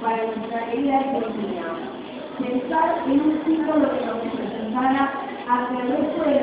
para nuestra querida Argentina. Pensar en un ciclo de la hacia el resto de